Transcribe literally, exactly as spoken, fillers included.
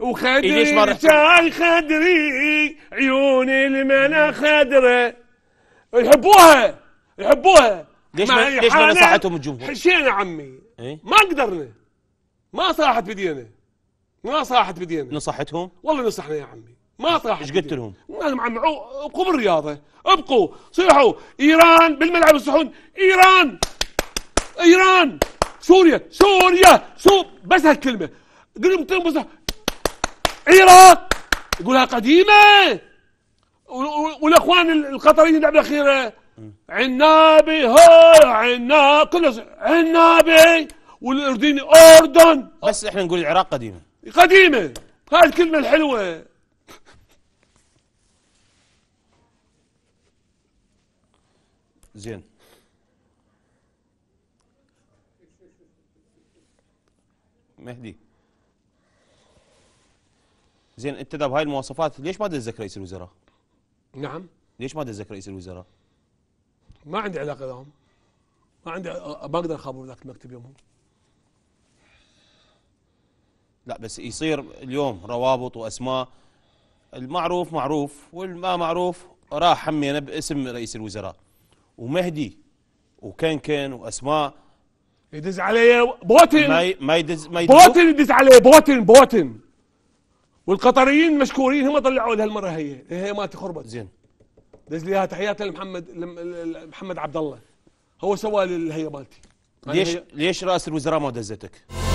وخدري شاي خدري عيون المنى خدرة يحبوها يحبوها. ليش ما ليش ما نصحتهم الجمهور؟ حشينا عمي إيه؟ ما قدرنا ما صاحت بدينا ما صاحت بدينا نصحتهم؟ والله نصحنا يا عمي ما صاحت. ايش قلت لهم؟ قال لهم عمي ابقوا بالرياضة ابقوا صيحوا ايران بالملعب الصحون ايران ايران سوريا سوريا سو بس هالكلمة قلت لهم بس عراق يقولها قديمة والاخوان القطريين اللعبة الأخيرة عنابي هاي عنا كله عنابي والاردني اردن بس احنا نقول العراق قديمة قديمة هاي الكلمة الحلوة. زين مهدي زين انت ده بهاي المواصفات ليش ما دزك رئيس الوزراء؟ نعم ليش ما دزك رئيس الوزراء؟ ما عندي علاقه لهم ما عندي ما اقدر اخابر ذاك المكتب يومهم. لا بس يصير اليوم روابط واسماء المعروف معروف والما معروف راح همينا باسم رئيس الوزراء ومهدي وكنكن واسماء يدز علي بوتن ما ما يدز ما يدز بوتن يدز علي بوتن بوتن والقطريين مشكورين هم طلعوا لها المره هي هي ما تخربت. زين دز ليها تحياتنا لمحمد محمد عبد الله هو سوى لي الهيئه مالتي. ليش ليش رئيس الوزراء ما دزتك؟